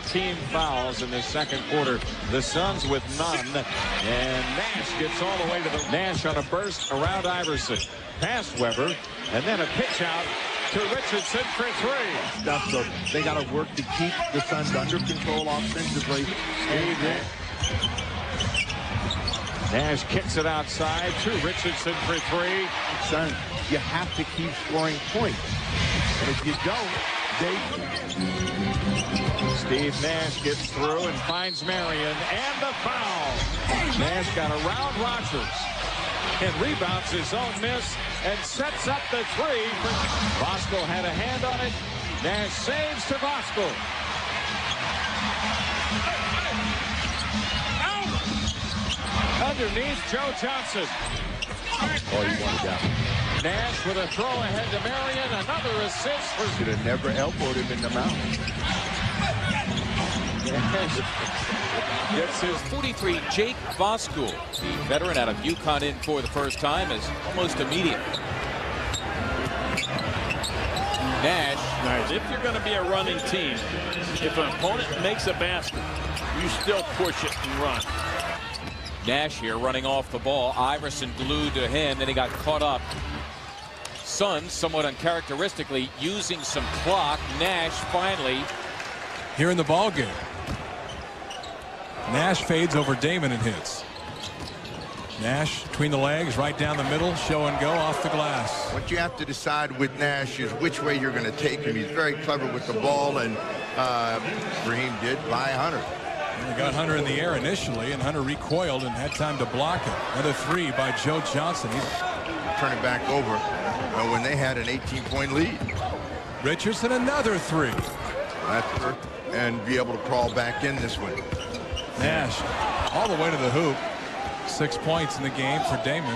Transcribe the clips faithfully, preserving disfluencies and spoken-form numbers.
fourteen fouls in the second quarter. The Suns with none. And Nash gets all the way to the... Nash on a burst around Iverson. Past Webber. And then a pitch out to Richardson for three. Stuff, so they got to work to keep the Suns under control offensively. Steve Nash kicks it outside to Richardson for three. Son, you have to keep scoring points. And if you don't, they... Steve Nash gets through and finds Marion and the foul. Nash got around Rogers and rebounds his own miss and sets up the three. For... Bosco had a hand on it. Nash saves to Bosco. Underneath Joe Johnson. Oh, you want it down. Nash with a throw ahead to Marion. Another assist for... Should have never elbowed him in the mouth. Gets his forty-three, Jake Voskuil, the veteran out of UConn, in for the first time, is almost immediate. Nash, nice. If you're going to be a running team, if an opponent makes a basket, you still push it and run. Nash here running off the ball. Iverson glued to him, then he got caught up. Suns somewhat uncharacteristically using some clock. Nash finally here in the ball game. Nash fades over Damon and hits. Nash between the legs, right down the middle, show and go off the glass. What you have to decide with Nash is which way you're going to take him. He's very clever with the ball, and uh, Raheem did by Hunter. They got Hunter in the air initially, and Hunter recoiled and had time to block it. Another three by Joe Johnson. He's... Turn it back over uh, when they had an eighteen-point lead. Richardson, another three. That's her, and be able to crawl back in this one. Nash all the way to the hoop. Six points in the game for Damon.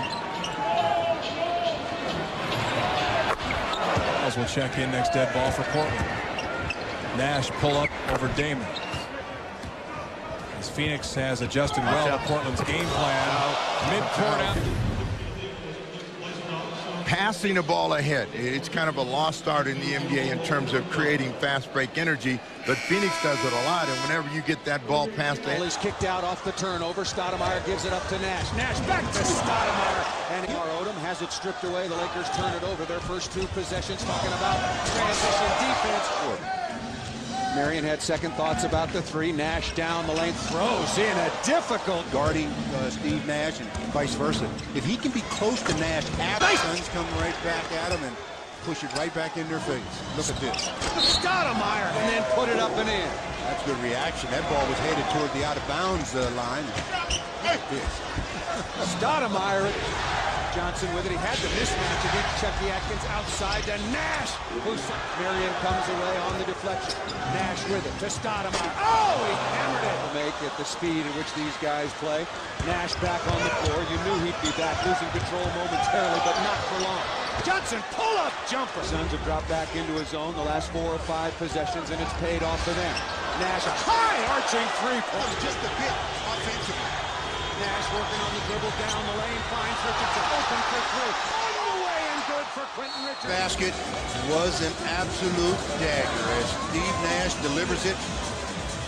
Miles will check in next dead ball for Portland. Nash pull up over Damon. Phoenix has adjusted well to Portland's game plan. Midcourt out. Passing the ball ahead. It's kind of a lost art in the N B A in terms of creating fast break energy, but Phoenix does it a lot, and whenever you get that ball past it. Well, he's kicked out off the turnover. Stoudemire gives it up to Nash. Nash back to Stoudemire. And Lamar Odom has it stripped away. The Lakers turn it over. Their first two possessions, talking about transition defense. Marion had second thoughts about the three. Nash down the lane, throws in a difficult guarding uh, Steve Nash and vice versa. If he can be close to Nash, the Suns come right back at him and push it right back in their face. Look at this. Stoudemire, and then put it up and in. That's good reaction. That ball was headed toward the out-of-bounds uh, line. Like this. Stoudemire. Johnson with it. He had the mismatch against Chetty Atkins outside to Nash. Marion comes away on the deflection. Nash with it to Stoudemire. Oh, he hammered it. Make at the speed at which these guys play. Nash back on the floor. You knew he'd be back, losing control momentarily, but not for long. Johnson, pull up jumper. Suns have dropped back into his zone the last four or five possessions, and it's paid off for them. Nash, a high arching three point. Just a bit offensively. Nash working on the dribble down the lane, finds Richardson open for three. On the way and good for Quentin Richardson. Basket was an absolute dagger as Steve Nash delivers it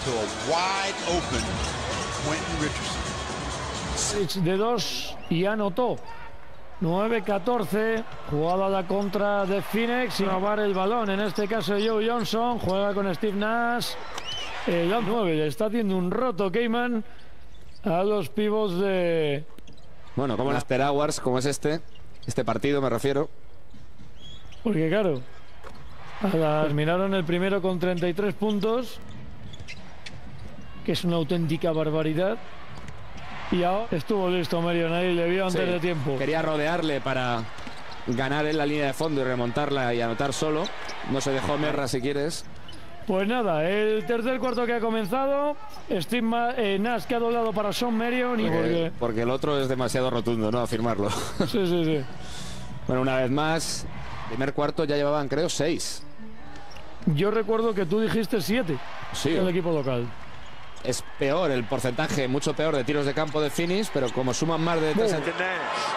to a wide open Quentin Richardson. Six de dos y anotó. nueve catorce, jugada la contra de Phoenix y robar el balón. En este caso Joe Johnson juega con Steve Nash. El nueve le está haciendo un roto Cayman a los pibos de... Bueno, como en after hours, como es este, este partido me refiero. Porque claro, a las miraron el primero con treinta y tres puntos, que es una auténtica barbaridad. Y ahora estuvo listo Marion ahí, le vio antes sí, de tiempo. Quería rodearle para ganar en la línea de fondo y remontarla y anotar solo. No se dejó Merra si quieres. Pues nada, el tercer cuarto que ha comenzado, Steve eh, Nash que ha doblado para Shawn Marion y porque, porque... porque el otro es demasiado rotundo, ¿no? Afirmarlo. Sí, sí, sí. Bueno, una vez más, primer cuarto ya llevaban, creo, seis. Yo recuerdo que tú dijiste siete. Sí. El equipo local. Es peor el porcentaje, mucho peor de tiros de campo de Phoenix, pero como suman más de tres... Nash,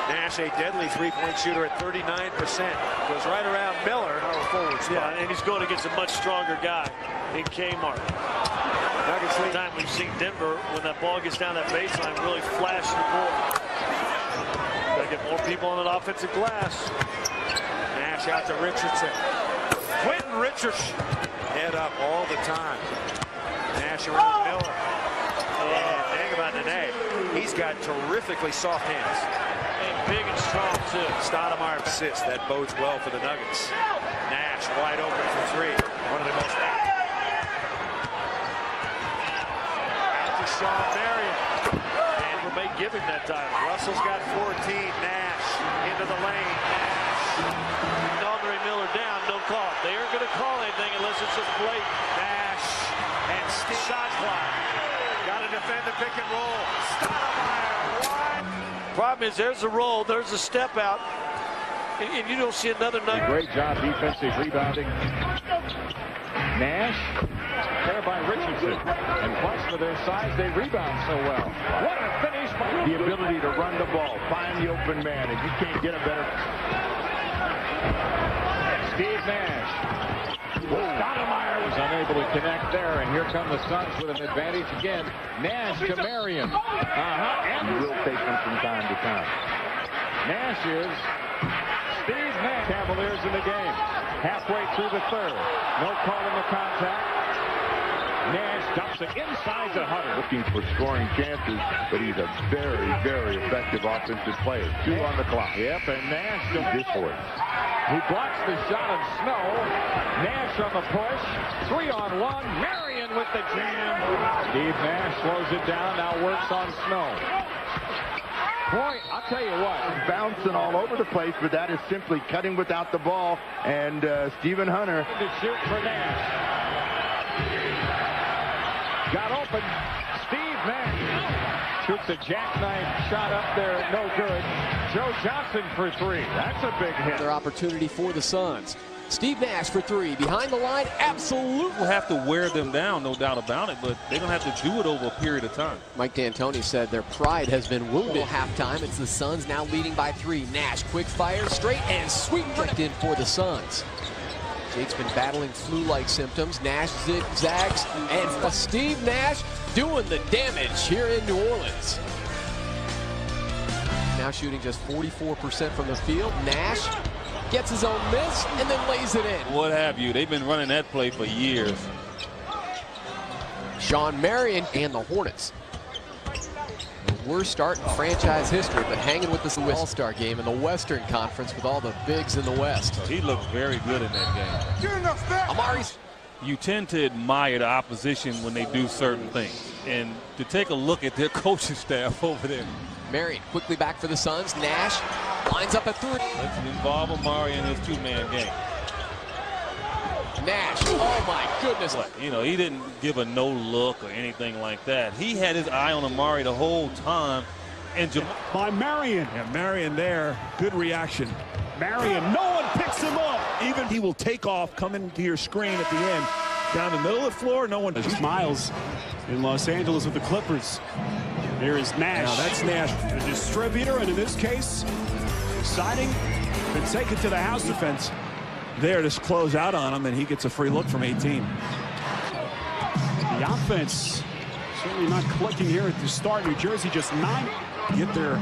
Nash, a deadly three-point shooter at thirty-nine percent. Goes right around Miller. Yeah, and he's going against a much stronger guy in Kmart. We've seen Denver, when that ball gets down that baseline, really flash the ball. Gotta get more people on that offensive glass. Nash out to Richardson. Quentin Richardson. Head up all the time. Nash around oh. Miller. And think about Nene. He's got terrifically soft hands. And big and strong, too. Stoudemire assists. That bodes well for the Nuggets. Nash wide open for three. One of the most active. Shawn Marion. Denver may give him that time. Russell's got fourteen. Nash into the lane. Nash. Andre Miller down. No call. They aren't going to call anything unless it's just plate. Nash and Steve. Shot clock. Got to defend the pick and roll. Stoudemire. Problem is, there's a roll. There's a step out, and, and you don't see another Nugget. Great job defensive rebounding. Nash, there by Richardson, and plus for their size, they rebound so well. What a finish by the ability to run the ball, find the open man, and you can't get a better. Steve Nash. Stoudemire was unable to connect there, and here come the Suns with an advantage again. Nash to Marion. Uh-huh, and will take them from time to time. Nash is Steve Nash. Cavaliers in the game. Halfway through the third. No call on the contact. Nash dumps it inside to Hunter. Looking for scoring chances, but he's a very, very effective offensive player. Two on the clock. Yep, and Nash to this one. He blocks the shot of Snow. Nash on the push. Three on one. Marion with the jam. Steve Nash slows it down. Now works on Snow. Boy, I'll tell you what, bouncing all over the place, but that is simply cutting without the ball, and uh, Stephen Hunter. To shoot for Nash. Got open, Steve Nash. Shoots a jackknife shot up there, no good. Joe Johnson for three, that's a big hit. Another opportunity for the Suns. Steve Nash for three, behind the line, absolutely. We'll have to wear them down, no doubt about it, but they don't have to do it over a period of time. Mike D'Antoni said their pride has been wounded. Halftime, it's the Suns now leading by three. Nash, quick fire, straight and sweet. Checked in for the Suns. Jake's been battling flu-like symptoms. Nash zigzags, and Steve Nash doing the damage here in New Orleans. Now shooting just forty-four percent from the field. Nash gets his own miss and then lays it in. What have you? They've been running that play for years. Shawn Marion and the Hornets. The worst start in franchise history, but hanging with this All-Star game in the Western Conference with all the bigs in the West. He looked very good in that game. Amar'e. You tend to admire the opposition when they do certain things. And to take a look at their coaching staff over there. Marion quickly back for the Suns. Nash lines up at three. Let's involve Amar'e in his two-man game. Nash, oh my goodness. But, you know, he didn't give a no look or anything like that. He had his eye on Amar'e the whole time. And by Marion. Yeah, Marion there, good reaction. Marion, no one picks him up. Even he will take off, come into your screen at the end. Down the middle of the floor, no one. Miles in Los Angeles with the Clippers. There is Nash. Now that's Nash, the distributor, and in this case, siding, and take it to the house defense. There, just close out on him, and he gets a free look from eighteen. The offense certainly not clicking here at the start. New Jersey just nine. Get their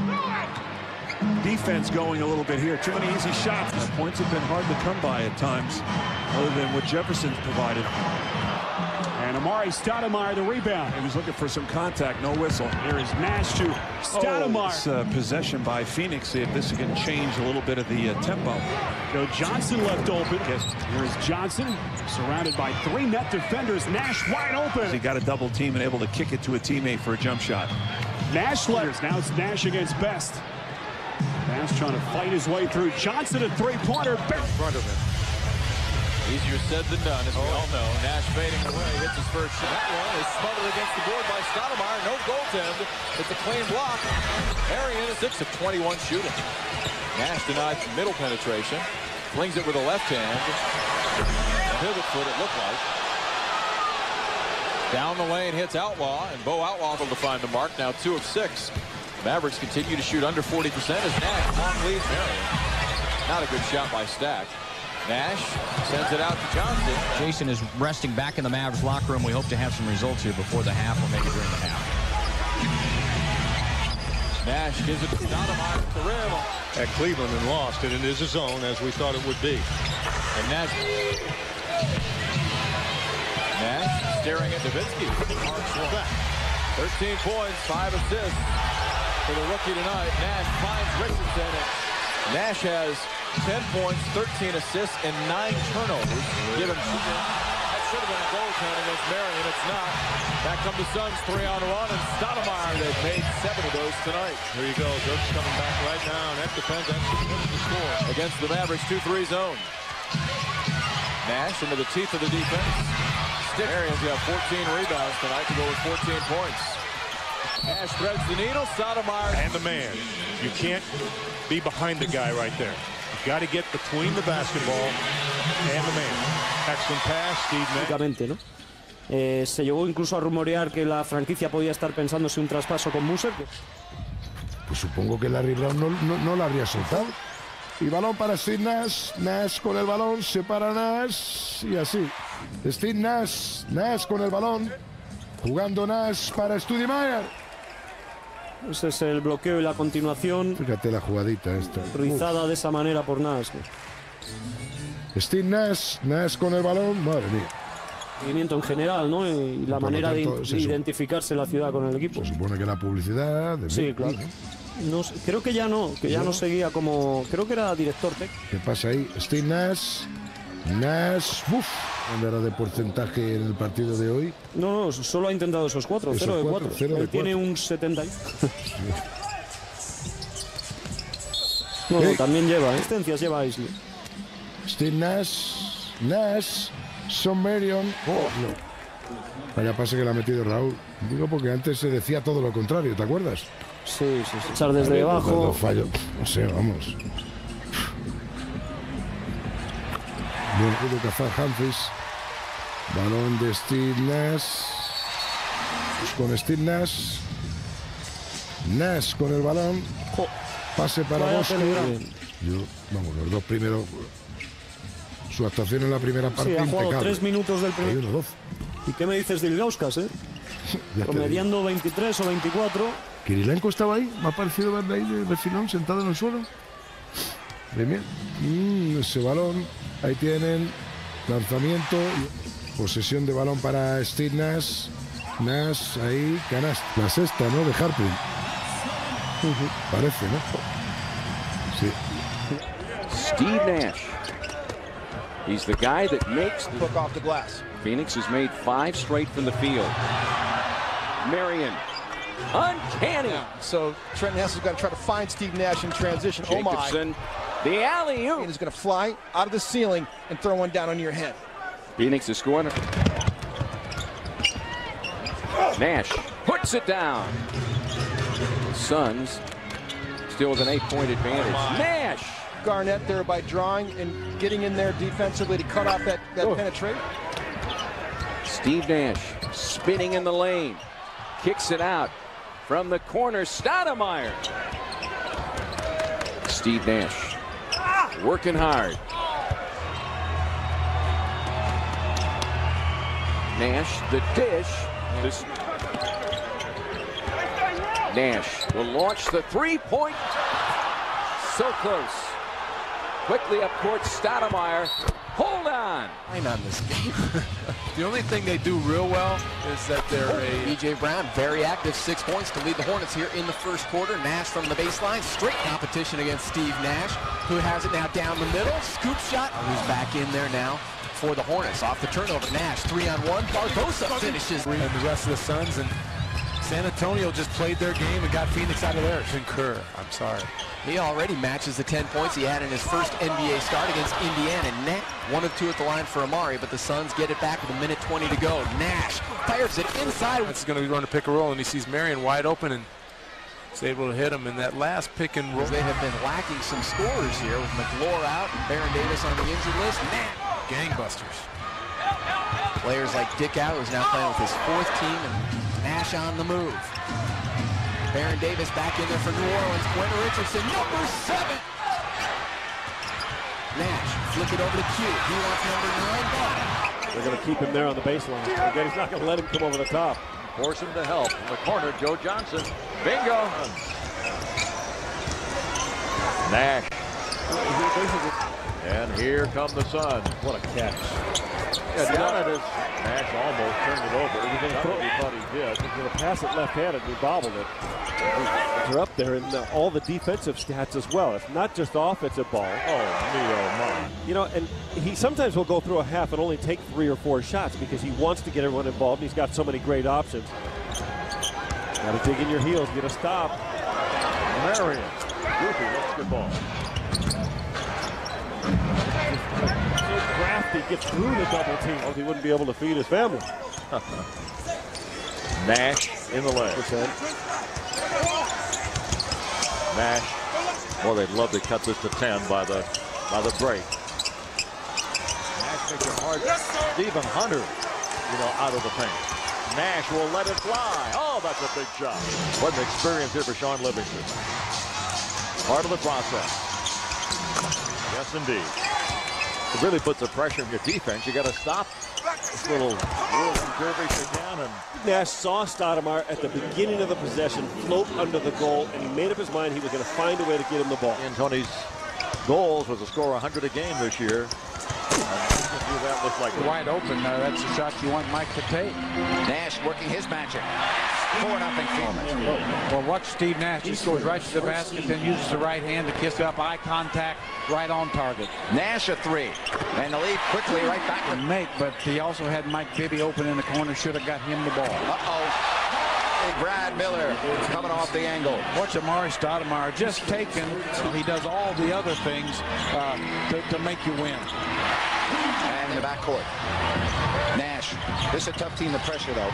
defense going a little bit here. Too many easy shots. These points have been hard to come by at times, other than what Jefferson's provided. And Amar'e Stoudemire the rebound. He was looking for some contact, no whistle. There is Nash to Stoudemire. Oh, it's uh, possession by Phoenix. If this can change a little bit of the uh, tempo. Joe Johnson left open. Here is Johnson, surrounded by three net defenders. Nash wide open. He got a double team and able to kick it to a teammate for a jump shot. Nash letters. Now it's Nash against Best. Nash trying to fight his way through. Johnson a three-pointer. In front of him. Easier said than done, as we all know. Nash fading away, hits his first shot. That one is smothered against the board by Stoudemire. No goaltend. It's a clean block. Marion, six of twenty-one shooting. Nash denied middle penetration. Flings it with a left hand. A pivot foot, it looked like. Down the lane, hits Outlaw, and Bo Outlaw will find the mark. Now two of six. The Mavericks continue to shoot under forty percent as Nash long leads Marion. Not a good shot by Stack. Nash sends it out to Johnson. Jason is resting back in the Mavs locker room. We hope to have some results here before the half or maybe during the half. Nash gives it to Stoudemire at the rim. At Cleveland and lost, and it is his own as we thought it would be. And Nash, Nash staring at Nowitzki. thirteen points, five assists for the rookie tonight. Nash finds Richardson. And Nash has ten points, thirteen assists, and nine turnovers. Give him two. That should have been a goal count against Marion. It's not. Back come the Suns, three on one, and Stoudemire. They've made seven of those tonight. Here you go. Dirk's coming back right now, and that depends on the score. Against the Mavericks, two three zone. Nash into the teeth of the defense. Marion's got fourteen rebounds tonight to go with fourteen points. Nash threads the needle, Stoudemire. And the man. You can't be behind the guy right there. Got to get between the basketball and the man. Excellent pass, Steve Nash. ¿No? Eh, se llegó incluso a rumorear que la franquicia podía estar pensándose un traspaso con Muser. Pues supongo que Larry Brown no, no, no la habría soltado. Y balón para Steve Nash. Nash con el balón, se para Nash y así. Steve Nash, Nash con el balón, jugando Nash para Stoudemire. Ese es el bloqueo y la continuación. Fíjate la jugadita esta. Rizada Uf. de esa manera por Nash. Steve Nash, Nash con el balón, madre mía. Movimiento en general, ¿no? Y la Por manera tanto, de identificarse la ciudad con el equipo. Se supone que la publicidad... De sí, mil, claro. ¿no? No, creo que ya no, que ya ¿No? no seguía como... Creo que era director tech. ¿Qué pasa ahí? Steve Nash, Nash... Uf. ¿Cuándo era de porcentaje en el partido de hoy? No, no, solo ha intentado esos cuatro, esos cero de cuatro. cuatro. Cero Él de tiene cuatro. Un setenta. no, no, también lleva, ¿eh? Asistencias lleva ahí, sí. Steve Nash, Nash, Shawn Marion. Oh, no. Vaya pase que le ha metido Raúl. Digo porque antes se decía todo lo contrario, ¿te acuerdas? Sí, sí, sí. Echar desde debajo. Fallo. No sé, vamos. Bien pudo cazar Humphries. Balón de Steve Nash. Con Steve Nash. Nash con el balón. Pase para Bosque. Yo, vamos, los dos primeros. Su actuación en la primera parte. Sí, ha jugado tres minutos del primer. Uno, ¿Y qué me dices de Ilgauskas, eh? Promediando veintitrés o veinticuatro. ¿Kirilenko estaba ahí? Me ha parecido verle ahí de, de filón, sentado en el suelo. Bien. Mm, ese balón. Ahí tienen lanzamiento, posesión de balón para Steve Nash. Nash ahí, canasta. La sexta, ¿no? De Harpin. Parece, ¿no? Sí. Steve Nash. He's the guy that makes the hook off the glass. Phoenix has made five straight from the field. Marion. Uncanny. So Trent Hassel's got to try to find Steve Nash in transition. Jacobson. Oh my. The alley-oop is going to fly out of the ceiling and throw one down on your head. Phoenix is scoring. Nash puts it down. The Suns still with an eight-point advantage. Oh, Nash! Garnett there by drawing and getting in there defensively to cut off that, that oh. penetration. Steve Nash spinning in the lane. Kicks it out from the corner. Stoudemire. Steve Nash. Working hard. Nash, the dish. This... Nash will launch the three-point. So close. Quickly up court, Stoudemire. Hold on. I'm on this game. The only thing they do real well is that they're oh, a... B J Brown, very active, six points to lead the Hornets here in the first quarter. Nash from the baseline, straight competition against Steve Nash, who has it now down the middle. Scoop shot, who's back in there now for the Hornets. Off the turnover, Nash, three on one. Barbosa finishes. And the rest of the Suns, and San Antonio just played their game and got Phoenix out of there. Concur, I'm sorry. He already matches the ten points he had in his first N B A start against Indiana. Net one of two at the line for Amar'e, but the Suns get it back with a minute twenty to go. Nash fires it inside. That's going to run a pick and roll, and he sees Marion wide open and is able to hit him in that last pick and roll. They have been lacking some scorers here with McLaur out and Baron Davis on the injured list. Nash gangbusters. Players like Dick Howe is now playing with his fourth team, and Nash on the move. Baron Davis back in there for New Orleans. Quentin Richardson, number seven. Nash, flick it over to Q. He wants number nine ball. They're going to keep him there on the baseline. Again, he's not going to let him come over the top. Force him to help. From the corner, Joe Johnson. Bingo! Nash. And here come the Suns. What a catch. Yeah, none of Nash almost turned it over. Everything he thought he did. He's going to pass it left-handed. He bobbled it. They're up there in the, all the defensive stats as well. It's not just offensive ball. Oh, me, oh, my. You know, and he sometimes will go through a half and only take three or four shots because he wants to get everyone involved. He's got so many great options. Got to dig in your heels. Get a stop. Marion. Goofy, that's a good ball. He gets through the double team. He wouldn't be able to feed his family. Nash in the lane. Nash. Well, they'd love to cut this to ten by the by the break. Nash makes it hard. Yes, Stephen Hunter, you know, out of the paint. Nash will let it fly. Oh, that's a big shot. What an experience here for Sean Livingston. Part of the process. Yes, indeed. It really puts the pressure on your defense. You got to stop this little curvy down. And Nash saw Stoudemire at the beginning of the possession float under the goal, and he made up his mind he was going to find a way to get him the ball. D'Antoni's goals was a score one hundred a game this year. And that looks like wide open. Uh, that's the shot you want Mike to take. Nash working his magic. Four nothing Phoenix. Well, watch Steve Nash. He goes right to the basket, then uses the right hand to kiss up, eye contact, right on target. Nash a three, and the lead quickly right back to make. But he also had Mike Bibby open in the corner. Should have got him the ball. Uh oh. Brad Miller coming off the angle. Watch Amar'e Stoudemire just taken. He does all the other things uh, to, to make you win. And in the backcourt, Nash. This is a tough team to pressure, though. I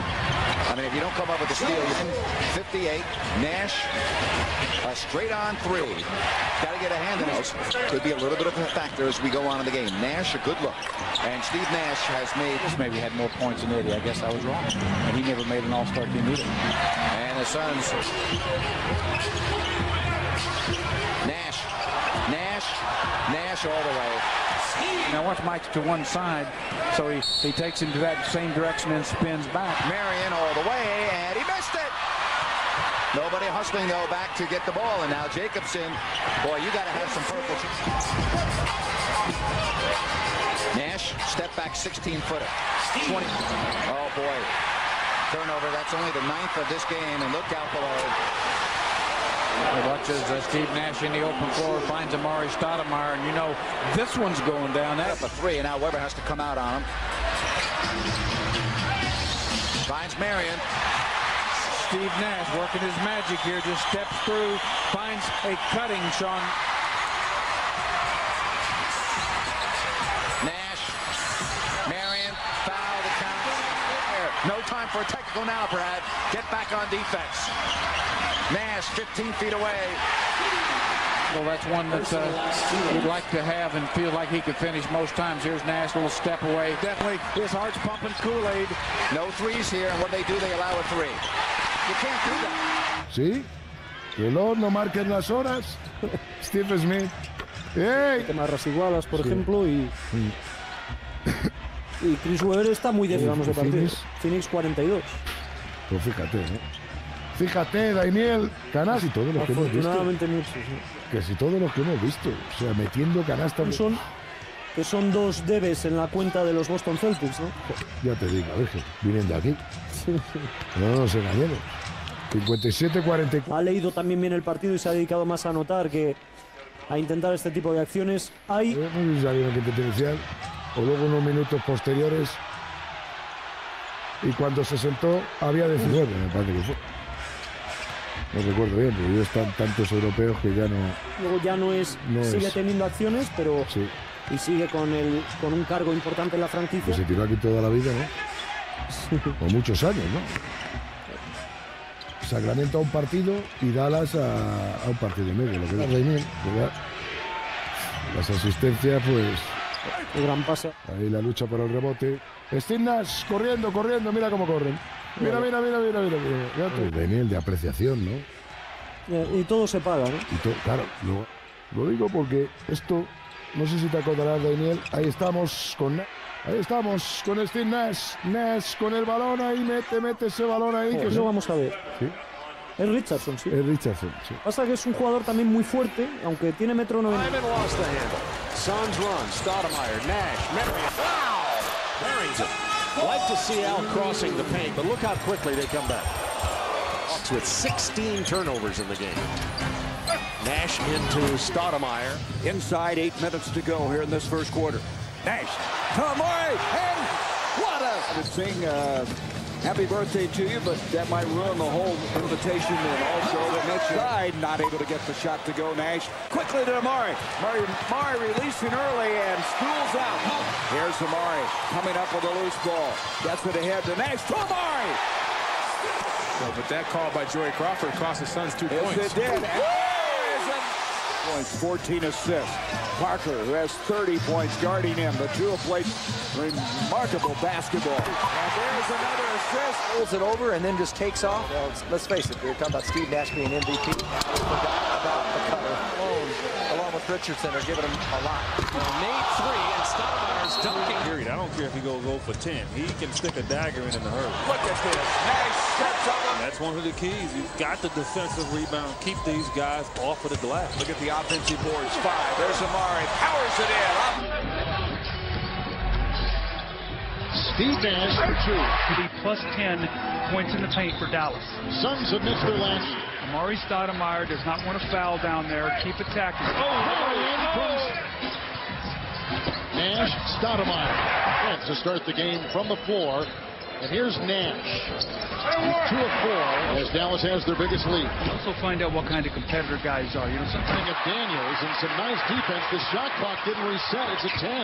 mean, if you don't come up with a steal, fifty-eight, Nash, a straight-on three. Got to get a hand in those. Could be a little bit of a factor as we go on in the game. Nash, a good look. And Steve Nash has made... Maybe had more points than eighty. I guess I was wrong. And he never made an all-star team either. And the Suns... Nash. Nash. Nash all the way. Now watch Mike to one side, so he, he takes him to that same direction and spins back. Marion all the way, and he missed it! Nobody hustling, though, back to get the ball, and now Jacobson. Boy, you got to have some purple. Nash, step back sixteen-footer. twenty. Oh, boy. Turnover, that's only the ninth of this game, and look out below. Watches uh, Steve Nash in the open floor, finds Amar'e Stoudemire, and you know this one's going down. That's a three, and now Webber has to come out on him. Finds Marion. Steve Nash working his magic here, just steps through, finds a cutting Shawn. Nash, Marion, foul the count. No time for a technical now, Brad. Get back on defense. Nash fifteen feet away. Well, that's one that uh, we'd like to have and feel like he could finish most times. Here's Nash, little step away. Definitely, his heart's pumping Kool-Aid. No threes here, and what they do, they allow a three. You can't do that. See? Que no marquen las horas. Steve Smith. Hey! Marras igualas, por ejemplo, y... Y Chris Webber está muy definamos de partido. Phoenix cuarenta y dos. Pues fíjate, ¿eh? Fíjate, Daniel, canasta y todo lo que hemos visto. Que si todo lo que hemos visto, o sea, metiendo canasta. Son, que son dos debes en la cuenta de los Boston Celtics, ¿no? Ya te digo, Virgen, viniendo aquí. Sí. No nos engañemos. cincuenta y siete a cuarenta y cuatro. Ha leído también bien el partido y se ha dedicado más a anotar que a intentar este tipo de acciones. Hay... No sé si hay un equipo potencial, o luego unos minutos posteriores. Y cuando se sentó, había diecinueve, me parece que fue. No recuerdo bien, pero están tantos europeos que ya no... Luego ya no es... No sigue es. Teniendo acciones, pero... Sí. Y sigue con, el, con un cargo importante en la franquicia. Que se tiró aquí toda la vida, ¿no? Sí. O muchos años, ¿no? Sacramento a un partido y Dallas a, a un partido y medio. Lo que da Reynel, ¿verdad? Las asistencias, pues... El gran pase. Ahí la lucha para el rebote. Steve Nash corriendo, corriendo, mira cómo corren. Mira, mira, mira, mira, mira, mira. El Daniel de apreciación, ¿no? Y todo se paga, ¿no? Y to, claro, lo, lo digo porque esto No sé si te acordarás, Daniel. Ahí estamos con... Ahí estamos con Steve Nash. Nash con el balón ahí. Mete, mete ese balón ahí. Joder, que no vamos a ver. ¿Sí? Es Richardson, sí. Es Richardson, sí. Pasa que es un jugador también muy fuerte, aunque tiene metro noventa. Suns run, Stoudemire, Nash, Marion. Wow! Buries it. Like to see Al crossing the paint, but look how quickly they come back. With sixteen turnovers in the game. Nash into Stoudemire. Inside, eight minutes to go here in this first quarter. Nash, Tamari, and what a... I was saying, uh, happy birthday to you, but that might ruin the whole invitation, and also the inside, not able to get the shot to go, Nash. Quickly to Amar'e. Amar'e releasing early and spools out. Here's Amar'e coming up with a loose ball. Gets it ahead to Nash. Tamari! So, but that call by Joey Crawford cost the Suns two yes, points. It did. Points, fourteen assists. Parker, who has thirty points, guarding him. The two have played remarkable basketball. And there's another assist. Holds it over and then just takes off. Well, let's, let's face it, we were talking about Steve Nash being M V P. And we forgot about the cover. Alone, along with Richardson, are giving him a lot. Well, made three, and Stoudemire's dunking. Period. I don't care if he goes zero for ten. He can stick a dagger in in a hurry. Look at this. Nash steps up. That's one of the keys. You've got the defensive rebound. Keep these guys off of the glass. Look at the offensive boards. Five. There's Amar'e. Powers it in. Up. Steve Nash. Could be plus ten points in the paint for Dallas. Suns have missed their last. Amar'e Stoudemire does not want to foul down there. Keep attacking. Oh, Murray in comes. Nash, Stoudemire. To start the game from the floor. And here's Nash. He's two of four as Dallas has their biggest lead. Also find out what kind of competitor guys are. You know, something of Daniels and some nice defense. The shot clock didn't reset. It's a ten.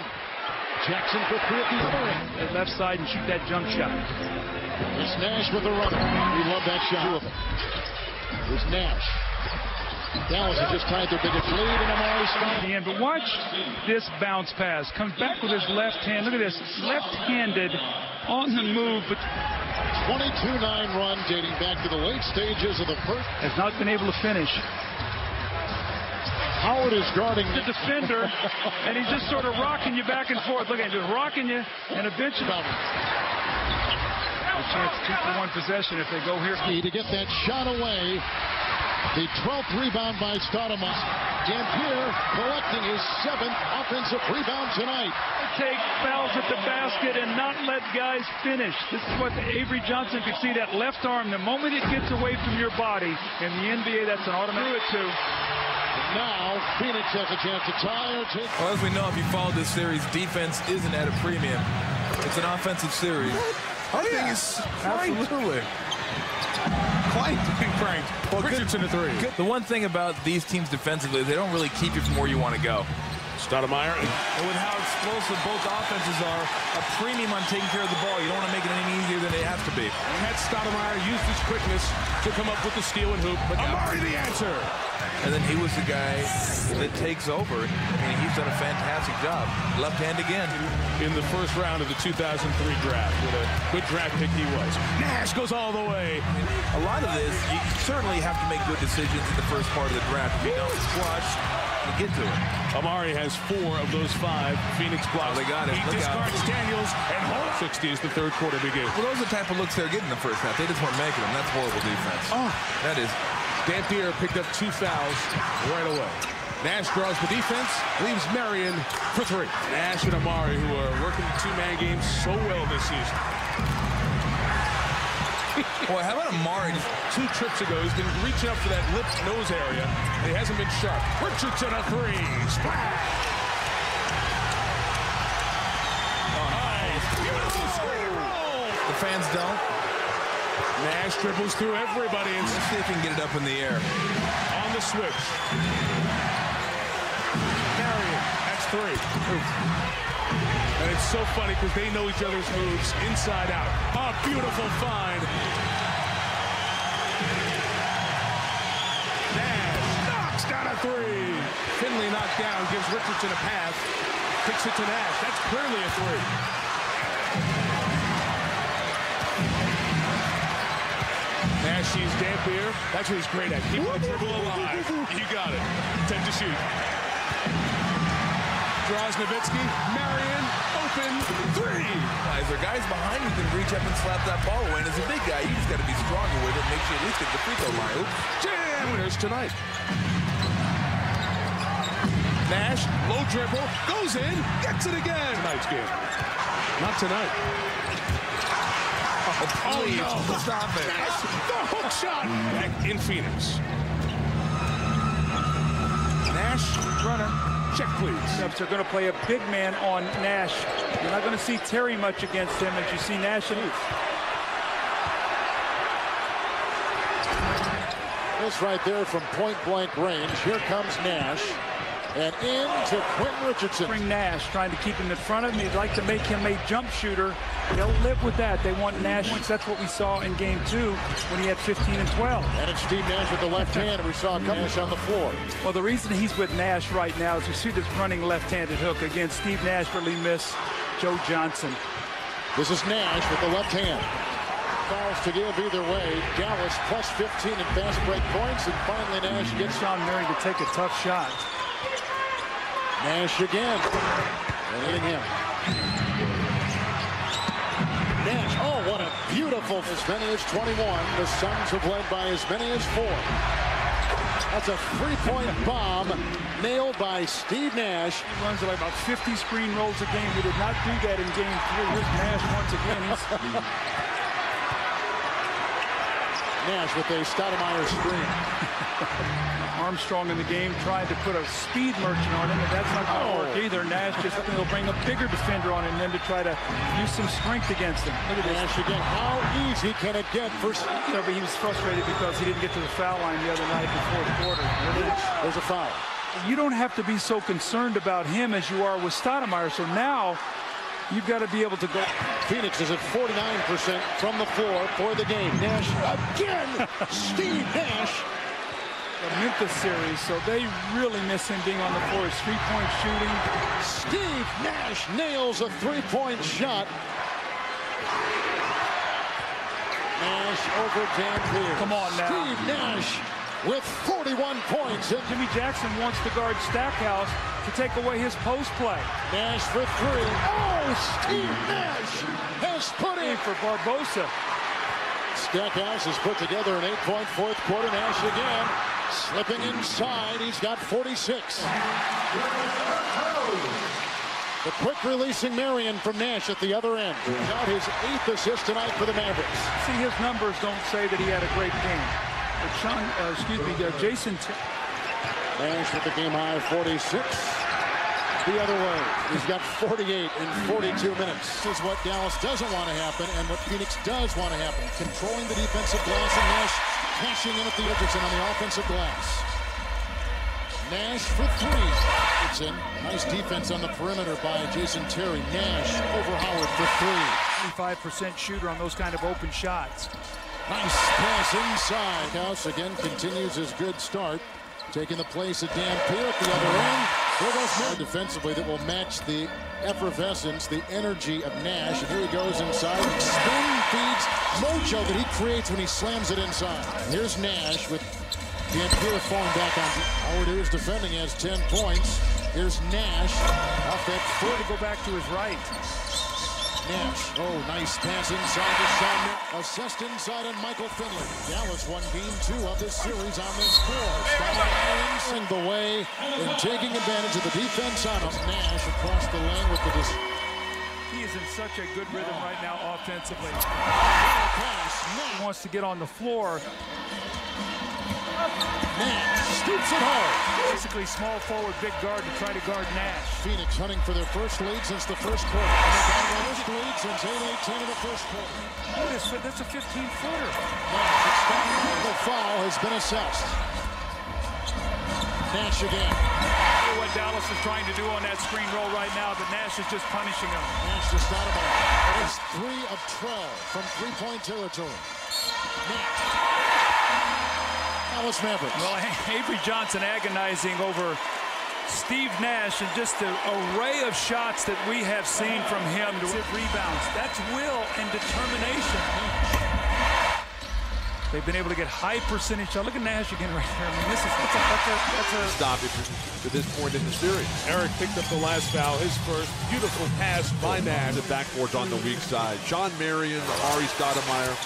Jackson for three at the other end. Left side and shoot that jump shot. It's Nash with the runner. We love that shot. It's Nash. Dallas has just tied their biggest lead in Amar'e Stoudemire. But watch this bounce pass. Comes back with his left hand. Look at this. Left-handed. On the move, but twenty-two nine run dating back to the late stages of the first. Has not been able to finish. Howard is guarding the defender, and he's just sort of rocking you back and forth. Look at him, just rocking you, and eventually a chance to keep the one possession if they go here. To get that shot away, the twelfth rebound by Stoudemire. Dampier collecting his seventh offensive rebound tonight. Take fouls at the basket and not let guys finish. This is what Avery Johnson could see, that left arm. The moment it gets away from your body in the N B A, that's an automatic. Two. Now Phoenix has a chance to tie or take. Well, as we know, if you follow this series, defense isn't at a premium. It's an offensive series. What? I yeah. think it's absolutely. Well, Richardson good, to three. Good. The one thing about these teams defensively is they don't really keep you from where you want to go. Stoudemire. And with how explosive both offenses are, a premium on taking care of the ball. You don't want to make it any easier than they have to be. And that's Stoudemire used his quickness to come up with the steal and hoop. But Amar'e the answer. And then he was the guy that takes over. I mean, he's done a fantastic job. Left hand again. In the first round of the two thousand three draft. What a good draft pick he was. Nash goes all the way. A lot of this, you certainly have to make good decisions in the first part of the draft. If you don't squash. Get to it. Amar'e has four of those five. Phoenix blocks. Oh, they got it. He Look discards out. Daniels and holds. sixty as the third quarter begins. Well, those are the type of looks they're getting the first half. They just weren't making them. That's horrible defense. Oh, that is. Dampier picked up two fouls right away. Nash draws the defense, leaves Marion for three. Nash and Amar'e, who are working the two-man game so well this season. Boy, how about Amar'e? Two trips ago, he's been reaching up for that lip-nose area, and he hasn't been sharp. Richardson, a three. Splash! Nice. Beautiful screen roll! The fans don't. Nash dribbles through everybody. And let's see if he can get it up in the air. On the switch. Marion, that's three. Oops. And it's so funny because they know each other's moves inside out. A beautiful find. Nash knocks down a three. Finley knocked down, gives Richardson a pass. Kicks it to Nash. That's clearly a three. Nash sees Dampier. That's what he's great at. Keep the dribble alive. You got it. Tend to shoot. draws Nowitzki. Marion, open three. If there are guys behind you, can reach up and slap that ball away. And as a big guy, you just got to be stronger with it. Make sure you at least get the free throw line. Oops. Jam winners tonight. Nash, low dribble, goes in, gets it again. Tonight's game. Not tonight. Oh, please. Oh, no. Stop it. Nash, the hook shot. Back in Phoenix. Nash, runner, check please. They're going to play a big man on Nash. You're not going to see Terry much against him as you see Nash and Oof. This right there from point-blank range. Here comes Nash. And in to Quentin Richardson. Bring Nash, trying to keep him in front of him. He'd like to make him a jump shooter. They'll live with that. They want Nash. That's what we saw in game two when he had fifteen and twelve. And it's Steve Nash with the left hand. We saw a couple yeah. on the floor. Well, the reason he's with Nash right now is you see this running left-handed hook. Again, Steve Nash really missed Joe Johnson. This is Nash with the left hand. Fouls to give either way. Dallas plus fifteen in fast break points. And finally, Nash gets Shawn Marion to take a tough shot. Nash again. And hitting him. Nash, oh, what a beautiful. As many as twenty-one. The Suns have led by as many as four. That's a three-point bomb nailed by Steve Nash. He runs away about fifty screen rolls a game. He did not do that in game three. Here's Nash once again. Nash with a Stoudemire screen. Armstrong in the game tried to put a speed merchant on him, and that's not going to oh. work either. Nash just hoping they'll bring a bigger defender on him then to try to use some strength against him. Look at this. Nash again. How easy can it get for Steve? He was frustrated because he didn't get to the foul line the other night in the fourth quarter. There's a foul. You don't have to be so concerned about him as you are with Stoudemire, so now you've got to be able to go. Phoenix is at forty-nine percent from the floor for the game. Nash again. Steve Nash. The Memphis series, so they really miss him being on the floor. His three-point shooting. Steve Nash nails a three-point shot. Nash over Dampier. Come on now. Steve Nash with forty-one points. And Jimmy Jackson wants to guard Stackhouse to take away his post play. Nash for three. Oh, Steve Nash has put in for Barbosa. Stackhouse has put together an eight-point fourth quarter. Nash again. Slipping inside, he's got forty-six. The quick releasing Marion from Nash at the other end. Got his eighth assist tonight for the Mavericks. See, his numbers don't say that he had a great game. But Sean, uh, excuse me, uh, Jason Terry. Nash with the game high of forty-six. The other way, he's got forty-eight in forty-two minutes. This is what Dallas doesn't want to happen, and what Phoenix does want to happen. Controlling the defensive glass, and Nash cashing in at the Richardson on the offensive glass. Nash for three. Richardson, nice defense on the perimeter by Jason Terry. Nash over Howard for three. twenty-five percent shooter on those kind of open shots. Nice pass inside. House again continues his good start. Taking the place of Dampier at the other end. There goes Miller defensively that will match the effervescence, the energy of Nash. And here he goes inside. Spin feeds mojo that he creates when he slams it inside. And here's Nash with Dampier falling back on Howard, who is defending, has ten points. Here's Nash off that foot to go back to his right. Nash, oh, nice pass inside to Sean. Assist inside on Michael Finley. Dallas won game two of this series on this score. Stoudemire the way and taking advantage of the defense on him. Nash across the lane with the dis. He is in such a good rhythm right now offensively. Pass. He wants to get on the floor. Nash scoops it hard. Basically small forward, big guard to try to guard Nash. Phoenix hunting for their first lead since the first quarter. First lead since eight eighteen of the first quarter. Look at this, that's a fifteen-footer. Nash, the foul has been assessed. Nash again. What Dallas is trying to do on that screen roll right now, but Nash is just punishing him. Nash just out of it. It is three of twelve from three-point territory. Nash. Dallas Mavericks. Well, Avery Johnson agonizing over Steve Nash and just the array of shots that we have seen from him. To rebounds. That's will and determination. They've been able to get high percentage. Look at Nash again right there. I mean, this is that's a, that's a, that's a stop it to this point in the series. Eric picked up the last foul, his first. Beautiful pass by Nash. The backboard's on the weak side. Shawn Marion, Amar'e Stoudemire.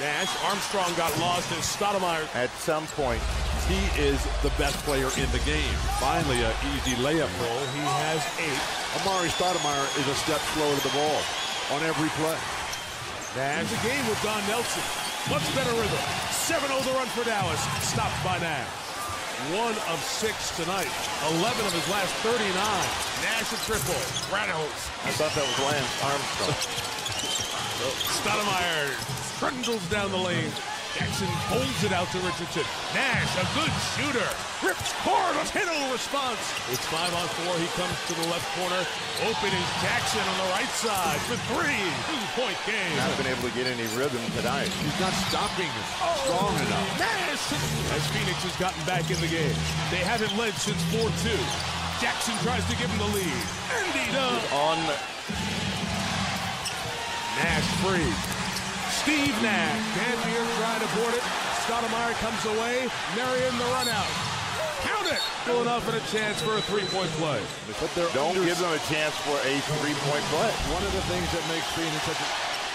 Nash, Armstrong got lost in Stoudemire. At some point, he is the best player in the game. Finally, an easy layup roll. He has eight. Amar'e Stoudemire is a step slower to the ball on every play. Nash. Here's a game with Don Nelson. Much better rhythm. seven oh the run for Dallas. Stopped by Nash. One of six tonight. eleven of his last thirty-nine. Nash a triple. Reynolds. I thought that was Lance Armstrong. Stoudemire trundles down the lane. Jackson holds it out to Richardson. Nash, a good shooter. Rips hard, a ten oh response. It's five on four. He comes to the left corner. Open is Jackson on the right side for three. Two-point game. Not been able to get any rhythm tonight. He's not stopping oh, strong enough. Nash! As Phoenix has gotten back in the game. They haven't led since four two. Jackson tries to give him the lead. And he does. On Nash free. Steve Nash. Dampier trying to board it. Stoudemire comes away. Marion the run out. Count it. Still enough and a chance for a three-point play. But don't give them a chance for a three-point play. One of the things that makes Phoenix such a...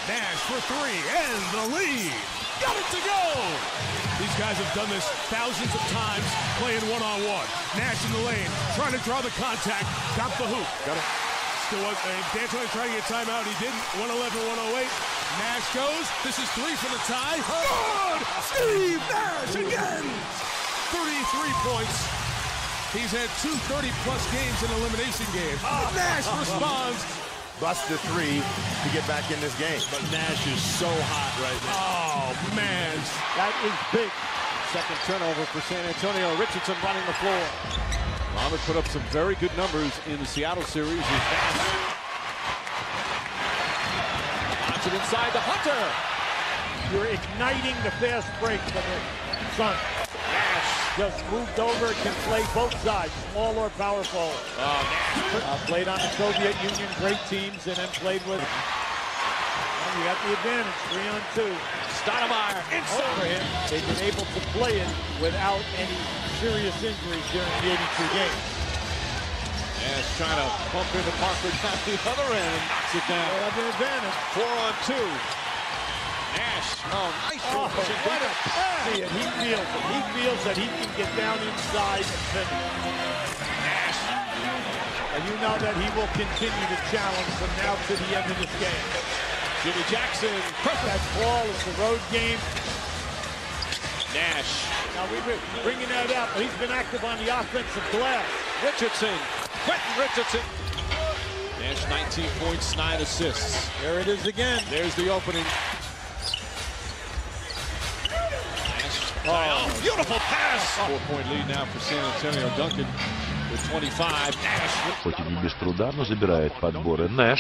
Nash for three and the lead. Got it to go. These guys have done this thousands of times, playing one-on-one. Nash in the lane, trying to draw the contact. Got the hoop. Got it. Still, uh, D'Antoni trying to get timeout. He didn't. one eleven, one oh eight. Nash goes. This is three for the tie. Good! Steve Nash again! thirty-three points. He's had two thirty-plus games in elimination games. Oh, Nash responds. Bust the three to get back in this game. But Nash is so hot right now. Oh, man. That is big. Second turnover for San Antonio. Richardson running the floor. Muhammad put up some very good numbers in the Seattle series. Inside the Hunter. You're igniting the fast break from the Suns. Nash just moved over and can play both sides, small or powerful. Uh, uh, played on the Soviet Union, great teams, and then played with. And you got the advantage, three on two. Stoudemire over him. They've been able to play it without any serious injuries during the eighty-two games. Nash trying to bump into Parker down the other end. Sit down. Well, that's an advantage. Four on two. Nash. Oh, nice. Oh, what a pass. He feels it. He feels that he can get down inside and finish. Nash. And you know that he will continue to challenge from now to the end of this game. Jimmy Jackson. Perfect. That ball is the road game. Nash. Now, we've been bringing that up. He's been active on the offensive glass. Richardson. Quentin Richardson. Nash, nineteen points, nine assists. There it is again. There's the opening. Nash, oh, beautiful pass. Four-point lead now for San Antonio. Duncan with twenty-five. Nash. Хоть и без труда, но забирает подборы Нэш.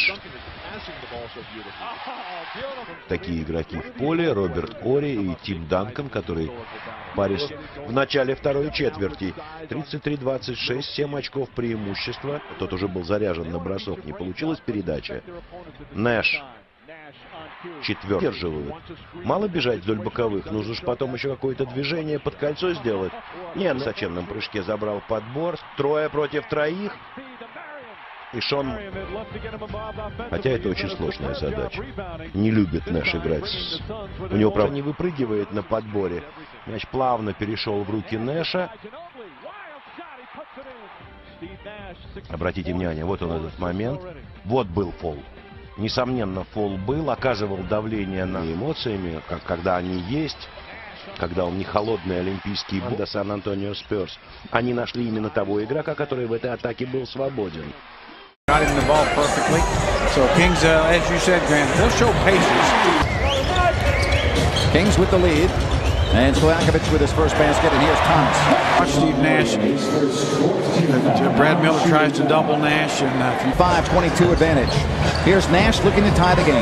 Такие игроки в поле Роберт Хорри и Тим Данкан, которые в паре в начале второй четверти. тридцать три двадцать шесть, семь очков преимущества. Тот уже был заряжен на бросок, не получилась передача. Нэш. Четвертый. Держивают. Мало бежать вдоль боковых, нужно же потом еще какое-то движение под кольцо сделать. Не, на зачемном прыжке забрал подбор. Трое против троих. И Шон, хотя это очень сложная задача, не любит Нэш играть. У него, правда, не выпрыгивает на подборе. Мяч плавно перешел в руки Нэша. Обратите внимание, вот он этот момент. Вот был фол. Несомненно, фол был. Оказывал давление на эмоциями, как, когда они есть. Когда он не холодный олимпийский бог до Сан-Антонио Спёрс. Они нашли именно того игрока, который в этой атаке был свободен. Got in the ball perfectly. So Kings, uh, as you said, Grant, they'll show patience. Kings with the lead. And Stojakovic with his first basket, and here's Thomas. Watch Steve Nash. Brad Miller tries to double Nash. And five twenty-two uh, advantage. Here's Nash looking to tie the game.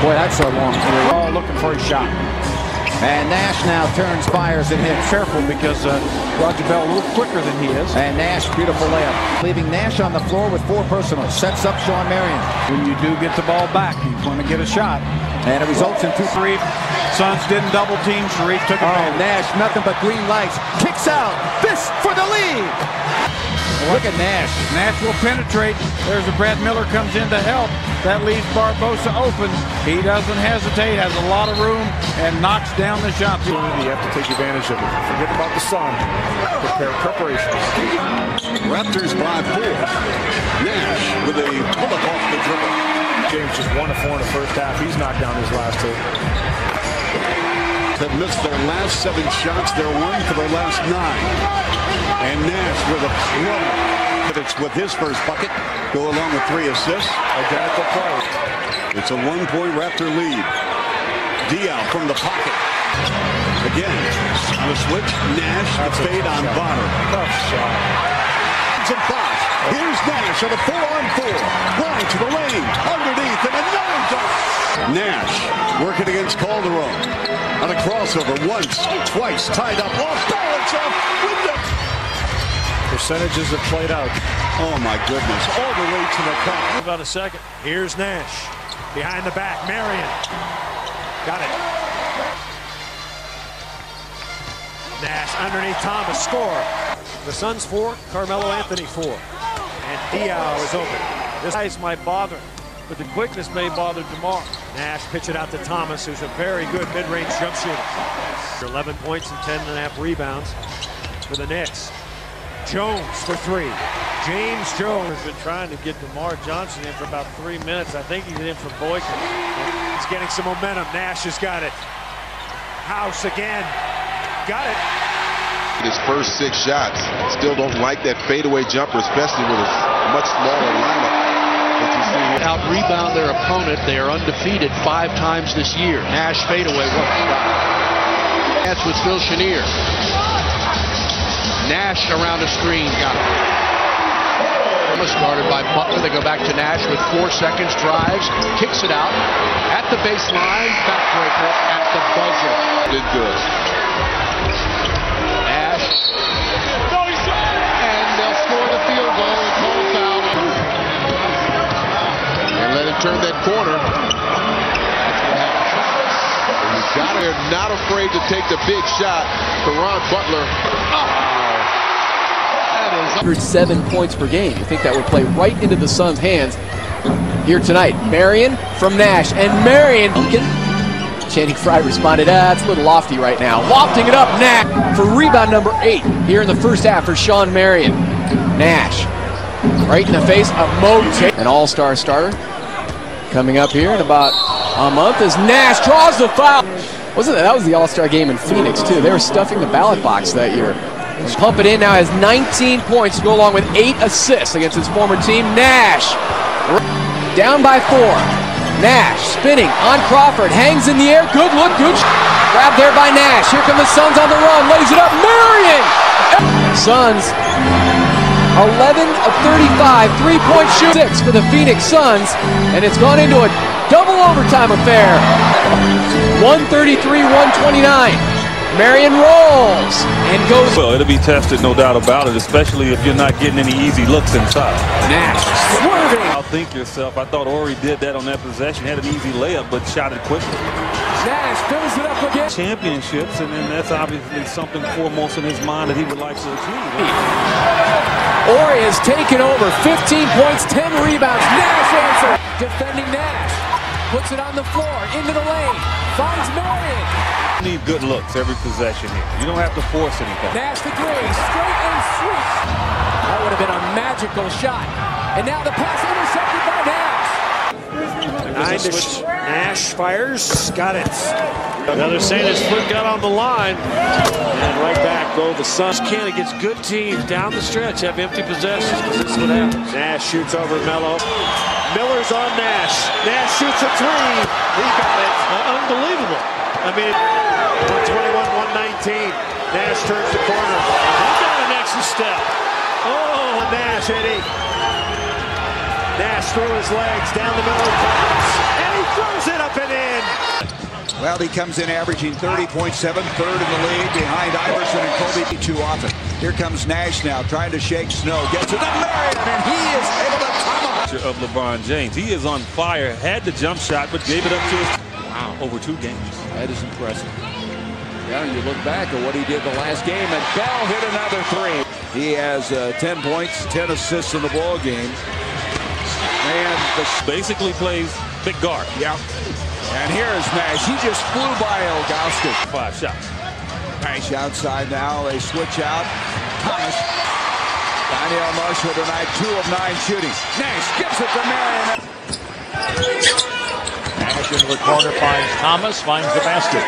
Boy, that's a long three. All looking for a shot. And Nash now turns, fires, and hits. Careful, because uh, Raja Bell a little quicker than he is. And Nash, beautiful layup. Leaving Nash on the floor with four personals. Sets up Shawn Marion. When you do get the ball back, you want to get a shot. And it results in two. Sharif, Suns didn't double team. Sharif took it. Oh, back. Nash, nothing but green lights. Kicks out. This for the lead. Look at Nash. Nash will penetrate. There's a Brad Miller comes in to help. That leaves Barbosa open. He doesn't hesitate, has a lot of room, and knocks down the shot. You have to take advantage of it. Forget about the sun. Prepare preparations. Raptors by four. Nash with a bullet off the dribble. James just won a four in the first half. He's knocked down his last two. Have missed their last seven shots. They're one for their last nine. And Nash with a plumber. It's with his first bucket. Go along with three assists. Identical play. It's a one-point Raptor lead. Diaw from the pocket. Again, on the switch, Nash, the fade on Bonner. Tough shot. It's a box. Here's Nash on a four-on-four. Right to the lane. Underneath and another dunk. Nash working against Calderon. On a crossover once, twice. Tied up. Off balance off. Window. Percentages have played out. Oh, my goodness. All the way to the cup. About a second. Here's Nash. Behind the back. Marion. Got it. Nash underneath Thomas. Score. The Suns four. Carmelo Anthony four. And Diaw is open. This ice might bother, but the quickness may bother DeMar. Nash pitch it out to Thomas, who's a very good mid-range jump shooter. eleven points and ten and a half rebounds for the Knicks. Jones for three. James Jones has been trying to get Lamar Johnson in for about three minutes. I think he's in for Boykin. He's getting some momentum. Nash has got it. House again. Got it. His first six shots. Still don't like that fadeaway jumper, especially with a much smaller lineup. Out-rebound their opponent. They are undefeated five times this year. Nash fadeaway. That's with Phil Chenier. Nash around the screen, got it. Thomas guarded by Butler. They go back to Nash with four seconds, drives, kicks it out. At the baseline, backbreaker at the buzzer. Did good. Nash. And they'll score the field goal and call a foul. They let him turn that corner. Got it. Not afraid to take the big shot to Ron Butler. Oh. one hundred seven points per game. You think that would play right into the Suns' hands here tonight. Marion from Nash, and Marion. Channing Frye responded, ah, it's a little lofty right now. Lofting it up, Nash for rebound number eight here in the first half for Shawn Marion. Nash, right in the face of Mo Tate. An all-star starter coming up here in about a month as Nash draws the foul. Wasn't that, that was the all-star game in Phoenix, too. They were stuffing the ballot box that year. Pump it in now, has nineteen points to go along with eight assists against his former team. Nash down by four. Nash spinning on Crawford, hangs in the air. Good look, good grab there by Nash. Here come the Suns on the run, lays it up. Marion. Suns eleven of thirty-five, three-point shoot six for the Phoenix Suns, and it's gone into a double overtime affair. one thirty-three one twenty-nine. Marion rolls and goes. Well, it'll be tested, no doubt about it, especially if you're not getting any easy looks inside. Nash swerving. I'll think yourself. I thought Horry did that on that possession. Had an easy layup, but shot it quickly. Nash fills it up again. Championships, and then that's obviously something foremost in his mind that he would like to achieve. Horry has taken over. fifteen points, ten rebounds. Nash answers. Defending Nash. Puts it on the floor, into the lane. Finds Marion. Need good looks every possession here. You don't have to force anything. Nash the three, straight and sweet. That would have been a magical shot. And now the pass intercepted by Nash. Nine to sh Nash fires, got it. Now they're saying his foot got on the line, and right back go the Suns. Can against good teams down the stretch have empty possessions, because this is what happens. Nash shoots over Melo. Miller's on Nash. Nash shoots a three. He got it. Uh, unbelievable. I mean, one twenty-one one nineteen. Nash turns the corner. How about an extra step? Oh, Nash hit it. Nash threw his legs down the middle of the box, and he throws it up and in. Well, he comes in averaging thirty point seven, third in the league, behind Iverson and Kobe too often. Here comes Nash now, trying to shake Snow. Gets it to Marion, and he is able to tomahawk. Of LeBron James. He is on fire, had the jump shot, but gave it up to his... Wow, over two games. That is impressive. Now you look back at what he did the last game, and Bell hit another three. He has uh, ten points, ten assists in the ball game. And the... Basically plays big guard. Yeah. And here's Nash. He just flew by Ilgauskas. Five shots. Nash outside now. They switch out. Thomas. Danielle Marshall tonight, two of nine shooting. Nash gives it to Marion. Nash into the corner finds Thomas, finds the basket.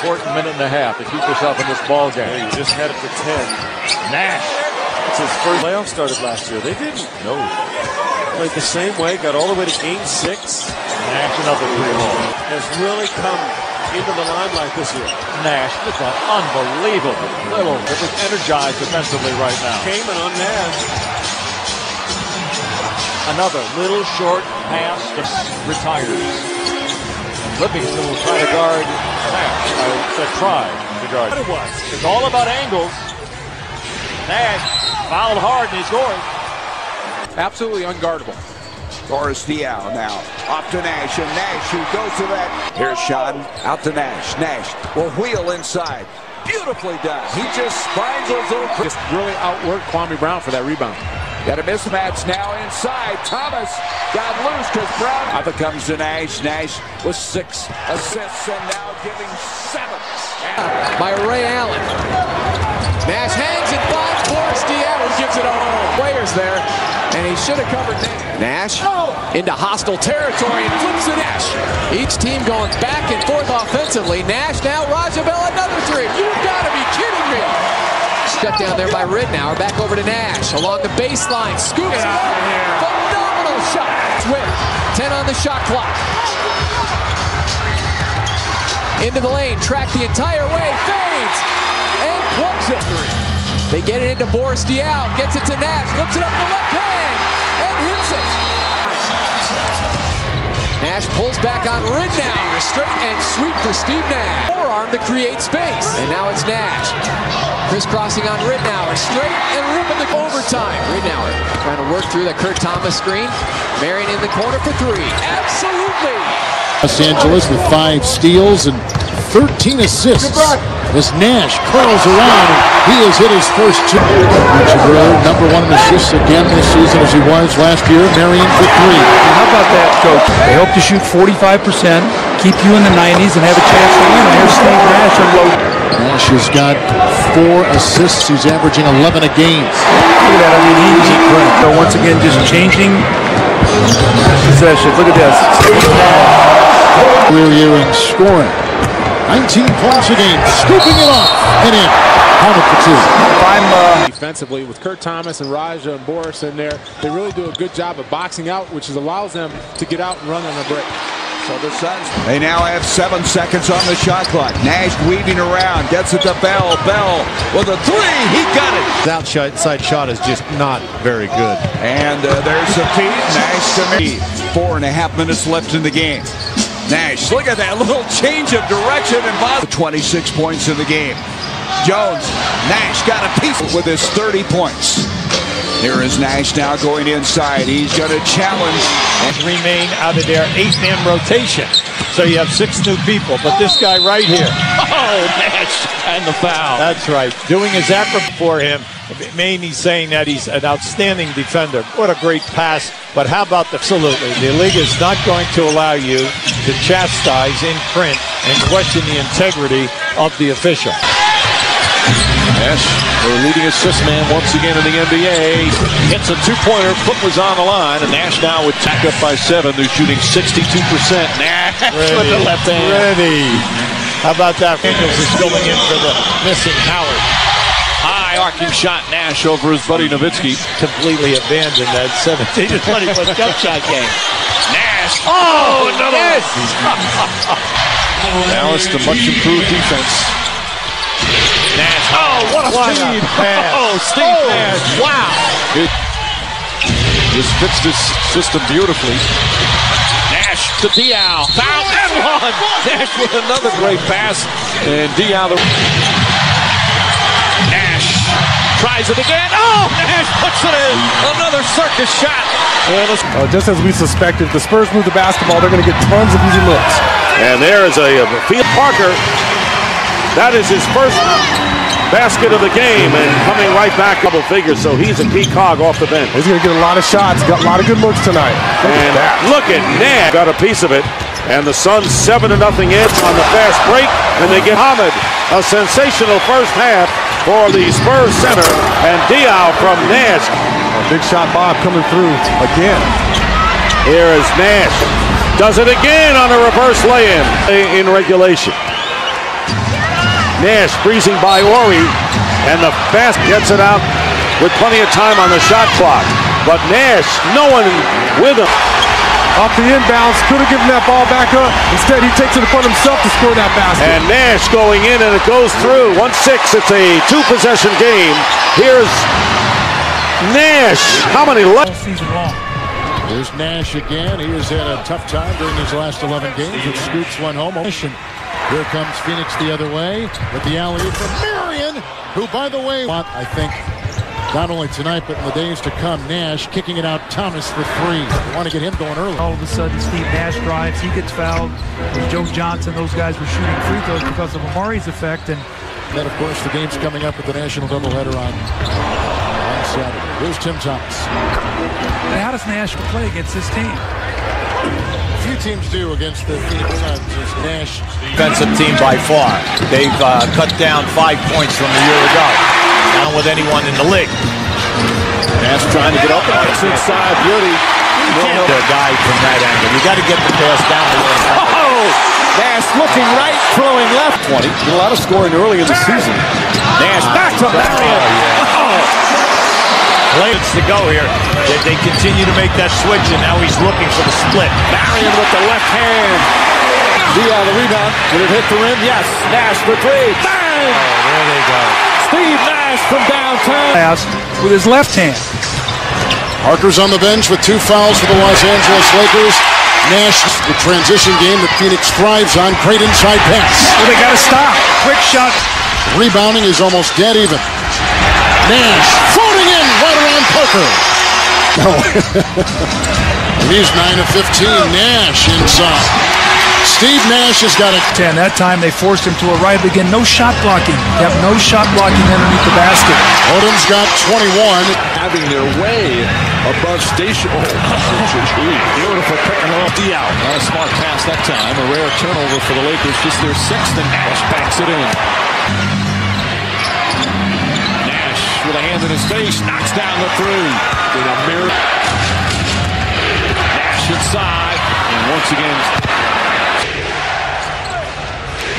Important minute and a half to keep yourself in this ball game. Yeah, you just had it for ten. Nash. It's his first playoff started last year. They didn't. No. Played the same way. Got all the way to game six. Nash, another three-ball. Has really come into the limelight this year. Nash, it's an unbelievable little energized defensively right now. Damon on Nash. Another little short pass to retires. And Livingston will try to guard Nash. I said try to guard. It was. It's all about angles. Nash fouled hard and he scores. Absolutely unguardable. Boris Diaw now, off to Nash, and Nash who goes to that. Here's Shawn, out to Nash. Nash will wheel inside. Beautifully done. He just finds those little... Just really outworked Kwame Brown for that rebound. Got a mismatch now inside. Thomas got loose because Brown... Up it comes to Nash. Nash with six assists and now giving seven. By Ray Allen. Nash hangs and finds Boris Diaw and gives it all. Players there. And he should have covered Nash. Nash into hostile territory and flips to Nash. Each team going back and forth offensively. Nash now, Raja Bell, another three. You've got to be kidding me. Shut down there by Ridnour. Back over to Nash. Along the baseline. Scoops out of here. Phenomenal shot. Swift. ten on the shot clock. Into the lane. Track the entire way. Fades. And plugs it. They get it into Boris Diaw, gets it to Nash, looks it up with the left hand, and hits it. Nash pulls back on Ridnour, straight and sweep for Steve Nash. Forearm to create space, and now it's Nash. Crisscrossing on Ridnour, straight and ripping the overtime. Ridnour trying to work through the Kurt Thomas screen. Marion in the corner for three, absolutely. Los Angeles with five steals and thirteen assists. As Nash curls around, he has hit his first two. Number one in assists again this season as he was last year. Marion for three. How about that, coach? They hope to shoot forty-five percent, keep you in the nineties, and have a chance to win. Here's Steve Nash unloaded. Nash has got four assists. He's averaging eleven a game. Look at that. I mean, he's incredible. So once again, just changing possession. Look at this. Career year in scoring. nineteen points a game, scooping it off and in. Hunter for two. I'm, uh... Defensively, with Kurt Thomas and Raja and Boris in there, they really do a good job of boxing out, which allows them to get out and run on a break. So the Suns, they now have seven seconds on the shot clock. Nash weaving around, gets it to Bell. Bell with a three, he got it. That outside shot is just not very good. And uh, there's the feed. Nash to me. Four and a half minutes left in the game. Nash, look at that little change of direction and Bob. twenty-six points in the game. Jones, Nash got a piece with his thirty points. Here is Nash now going inside. He's going to challenge and remain out of their eight-man rotation. So you have six new people, but this guy right here. Oh, Nash and the foul. That's right. Doing his acrobat for him. Mainly saying that he's an outstanding defender. What a great pass. But how about the... Absolutely. The league is not going to allow you to chastise in print and question the integrity of the official. Yes, the leading assist man once again in the N B A. Hits a two-pointer. Foot was on the line. And Nash now would tack up by seven. They're shooting sixty-two percent. Nash ready, with the left hand. Ready. How about that? Nichols is going in for the missing Howard. Arcing shot, Nash over his buddy Nowitzki. Completely abandoned that seventeen to twenty plus jump shot game. Nash. Oh, another. Yes. Now it's the much improved defense. Nash. Oh, what a what Steve a pass. Oh, Steve oh, Nash. Wow. It just fits this system beautifully. Nash Nash to Diaw. Foul and one. Nash with another great pass. And Diaw. The... Nash tries it again. Oh, Nash puts it in. Another circus shot. Uh, just as we suspected, the Spurs move the basketball. They're going to get tons of easy looks. And there is a, a field. Parker. That is his first basket of the game, and coming right back double figures, so he's a key cog off the bench. He's going to get a lot of shots, got a lot of good looks tonight. Look and at look at Nash, got a piece of it, and the Suns seven to nothing in on the fast break, and they get Howard. A sensational first half for the Spurs center, and Diaw from Nash. A big shot Bob coming through again. Here is Nash, does it again on a reverse lay-in in regulation. Nash freezing by Horry, and the fast gets it out with plenty of time on the shot clock. But Nash, no one with him. Off the inbounds, could have given that ball back up. Instead, he takes it upon himself to score that basket. And Nash going in, and it goes through. one six, it's a two-possession game. Here's Nash. How many left? There's Nash again. He has had a tough time during his last eleven games, which scoops one home. Here comes Phoenix the other way with the alley-oop from Marion, who, by the way, I think not only tonight but in the days to come. Nash kicking it out. Thomas for three. They want to get him going early. All of a sudden, Steve Nash drives. He gets fouled. Joe Johnson, those guys were shooting free throws because of Amar'e's effect. And then, of course, the game's coming up with the national doubleheader on, on Saturday. Here's Tim Thomas. And how does Nash play against this team? Few teams do against the Phoenix Suns. Is Nash defensive team by far. They've uh, cut down five points from a year ago. Not with anyone in the league. Nash trying to get up on its inside beauty. The guy from that angle. You got to get the pass down to the oh! Nash looking right, throwing left. twenty. A lot of scoring early in the season. Nash back to Marion. Oh, yeah. Oh! Minutes to go here. They, they continue to make that switch, and now he's looking for the split. Marion with the left hand. Diaw the rebound. Did it hit the rim? Yes. Nash for three. Bang! Oh, there they go. Steve Nash from downtown. With his left hand. Parker's on the bench with two fouls for the Los Angeles Lakers. Nash, the transition game that Phoenix thrives on. Great inside pass. Well, they got to stop. Quick shot. Rebounding is almost dead even. Nash floating in right around Parker. No. And he's nine of fifteen. Nash inside. Steve Nash has got a ten. That time they forced him to arrive again. No shot blocking. They have no shot blocking underneath the basket. Odom's got twenty-one. Having their way above station. Oh, beautiful pick and roll. Diaw. Not a smart pass that time. A rare turnover for the Lakers. Just their sixth, and Nash backs it in. With a hand in his face, knocks down the three. With a mirror. Nash inside, and once again,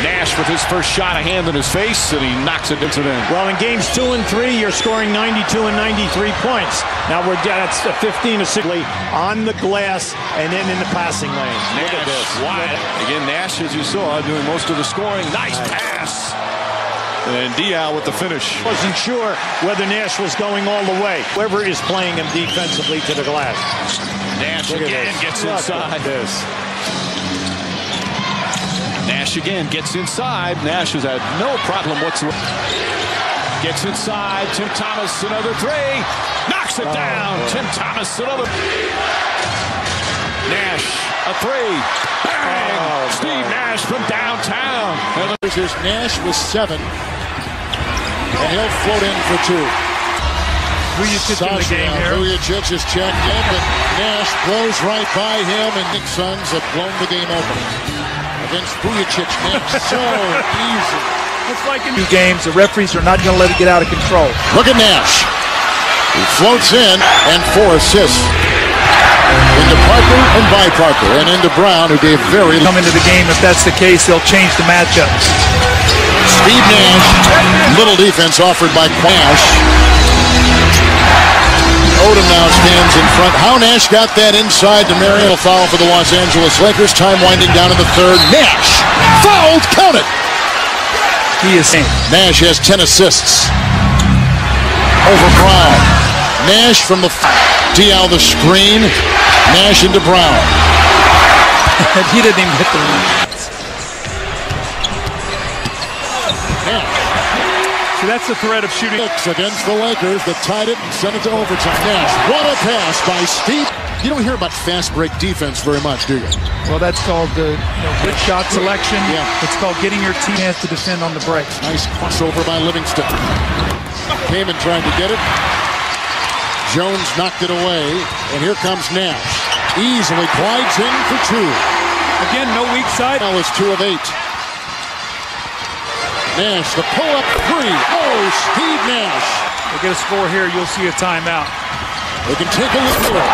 Nash with his first shot, a hand in his face, and he knocks it into them. Well, in games two and three, you're scoring ninety-two and ninety-three points. Now we're down at fifteen to six on the glass, and then in the passing lane. Nash, look at this. Wide. Again, Nash, as you saw, doing most of the scoring. Nice pass. And Diaw with the finish. Wasn't sure whether Nash was going all the way. Whoever is playing him defensively to the glass. Nash again gets inside. This. Nash again gets inside. Nash has had no problem whatsoever. Gets inside. Tim Thomas, another three. Knocks it down. Oh, Tim Thomas, another. Nash, a three. Bang! Oh, Steve Nash from downtown. There's Nash with seven. And he'll float in for two. Vujacic in the game here. Vujacic is checked in, but Nash blows right by him, and Nick Suns have blown the game open. Against Vujacic, Nash so easy. It's like in two games, the referees are not going to let it get out of control. Look at Nash. He floats in, and four assists. Into Parker and by Parker, and into Brown, who gave very... Come into the game, if that's the case, they'll change the matchup. Steve Nash, little defense offered by Nash. Odom now stands in front. How Nash got that inside to Marion. Foul for the Los Angeles Lakers. Time winding down in the third. Nash fouled. Count it. He is in. Nash has ten assists. Over Brown. Nash from the Diaw the screen. Nash into Brown. And he didn't even hit the rim. So that's the threat of shooting against the Lakers that tied it and sent it to overtime. Nash, what a pass by Steve. You don't hear about fast break defense very much, do you? Well, that's called the you know, good shot selection. Yeah. It's called getting your team has to defend on the break. Nice crossover by Livingston. Damon tried to get it. Jones knocked it away, and here comes Nash. Easily glides in for two. Again, no weak side. Now it's two of eight. Nash, the pull-up three. Oh, Steve Nash. We'll get a score here. You'll see a timeout. They can take a look here.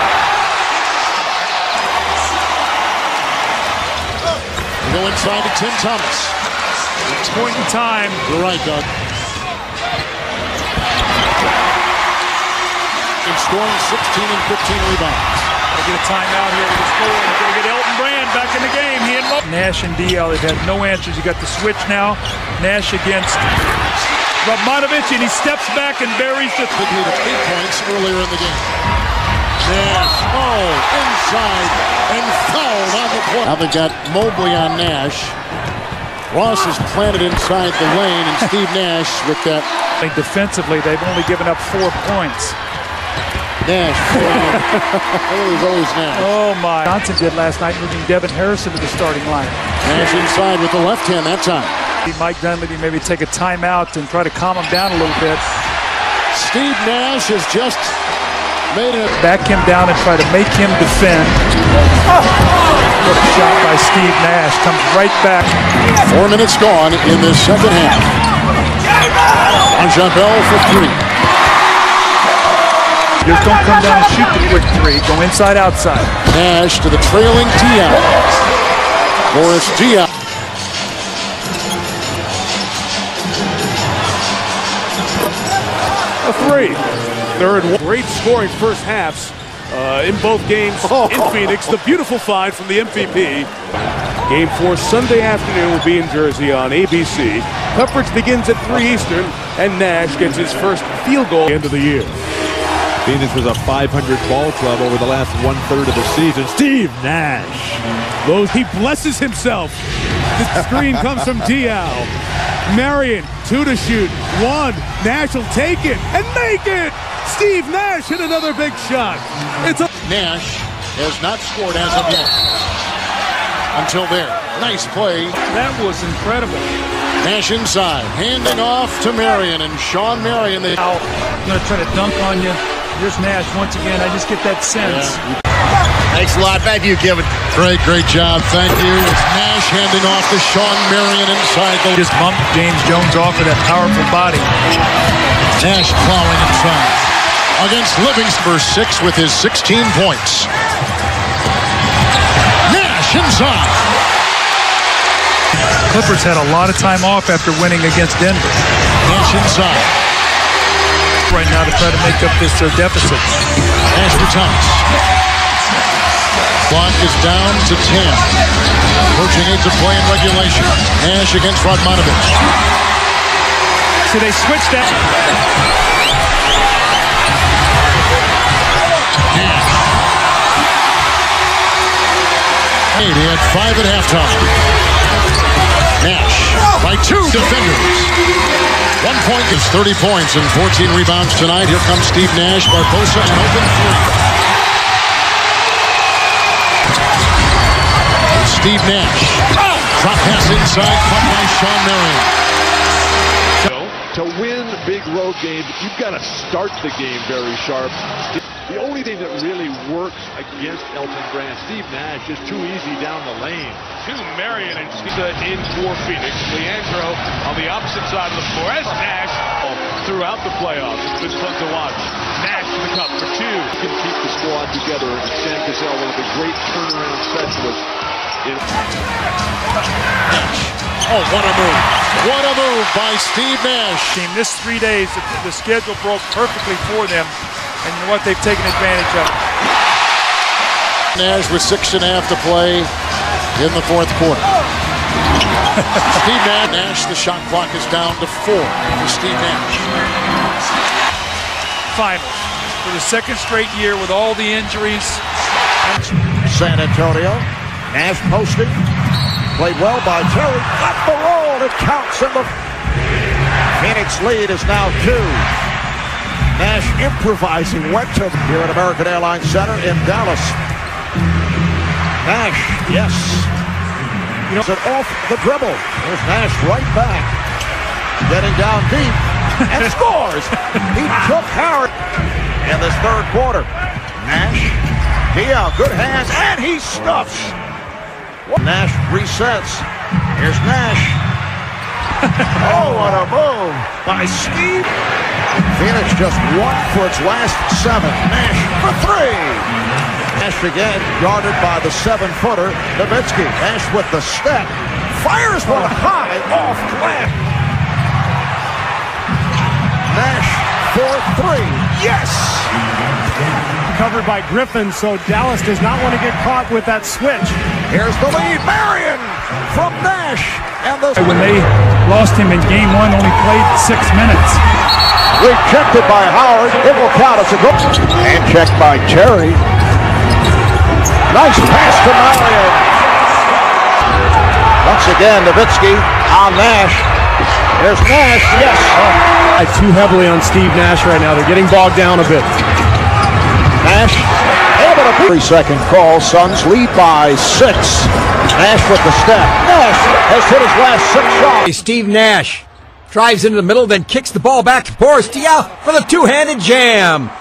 Go inside to Tim Thomas. At a point in time. You're right, Doug. And scoring sixteen and fifteen rebounds. They'll get a timeout here with the score. They're going to get Elton Brand back in the game. He and Nash and Diaw, they've had no answers. You got the switch now. Nash against Radmanovich, and he steps back and buries the three points earlier in the game. Nash, oh, inside and fouled on the play. Now they got Mobley on Nash. Ross is planted inside the lane, and Steve Nash with that. I think defensively, they've only given up four points. Nash. always, always Nash. Oh, my. Johnson did last night, moving Devin Harrison to the starting line. Nash inside with the left hand that time. Mike Dunleavy maybe take a timeout and try to calm him down a little bit. Steve Nash has just made it. Back him down and try to make him defend. Oh. Good shot by Steve Nash. Comes right back. Four minutes gone in this second half. Raja Bell for three. Just don't come down and shoot the quick three. Go inside, outside. Nash to the trailing Diaw. Boris Diaw. A three. Third. Great scoring first halves uh, in both games oh. in Phoenix. The beautiful find from the M V P. Game four Sunday afternoon will be in Jersey on A B C. Coverage begins at three Eastern, and Nash gets his first field goal at the end of the year. Phoenix was a five hundred ball club over the last one-third of the season. Steve Nash. Those, he blesses himself. The screen comes from Diaw. Marion, two to shoot. One. Nash will take it and make it. Steve Nash hit another big shot. It's a Nash has not scored as of yet. Until there. Nice play. That was incredible. Nash inside, handing off to Marion, and Shawn Marion. They out. I'm going to try to dunk on you. Here's Nash once again. I just get that sense. Yeah. Thanks a lot. Thank you, Kevin. Great, great job. Thank you. It's Nash handing off to Shawn Marion inside. The just bumped James Jones off with that powerful body. Nash plowing in front against Livingston for six with his sixteen points. Nash inside. Clippers had a lot of time off after winning against Denver. Nash inside. Right now to try to make up this their deficit. Nash for Thomas. Clock is down to ten. Approaching into play in regulation. Nash against Radmanovich. So they switched that. Nash. Hey, he had five at halftime. Nash by two defenders. One point is thirty points and fourteen rebounds tonight. Here comes Steve Nash, Barbosa, and open three. Steve Nash. Drop pass inside, caught by Shawn Marion. To win big road games, you've got to start the game very sharp. The only thing that really works against Elton Brand, Steve Nash, is too easy down the lane. To Marion and Steve in for Phoenix. Leandro on the opposite side of the floor. As Nash throughout the playoffs. It's been fun to watch. Nash to the cup for two. Can keep the squad together. And Stan Gazelle, one of the great turnaround specialists. In Nash. Oh, what a move. What a move by Steve Nash. Team, this three days, the schedule broke perfectly for them. And you know what? They've taken advantage of it. Nash with six and a half to play in the fourth quarter. Steve Nash. Nash, the shot clock is down to four for Steve Nash. Finals. For the second straight year with all the injuries. San Antonio. Nash posting. Played well by Terry. Up the roll. It counts in the... Phoenix lead is now two. Nash improvising. Went to here at American Airlines Center in Dallas. Nash, yes. You know, off the dribble. There's Nash right back. Getting down deep. And scores. He took Howard in this third quarter. Nash. Diaw, good hands. And he stuffs. Nash resets. Here's Nash. Oh, what a move by Steve. Phoenix just one for its last seven. Nash for three. Nash again guarded by the seven-footer, Nowitzki. Nash with the step. Fires one high off glass. Nash for three. Yes! Covered by Griffin, so Dallas does not want to get caught with that switch. Here's the lead, Marion from Nash. And the when they lost him in game one, only played six minutes. Rejected by Howard. It will count as a goal. And checked by Terry. Nice pass to Marion. Once again, Nowitzki on Nash. There's Nash. Yes. Oh. Too heavily on Steve Nash right now. They're getting bogged down a bit. Nash able to three second call. Suns lead by six. Nash with the step. Nash has hit his last six shots. Steve Nash drives into the middle, then kicks the ball back to Boris Diaw for the two-handed jam.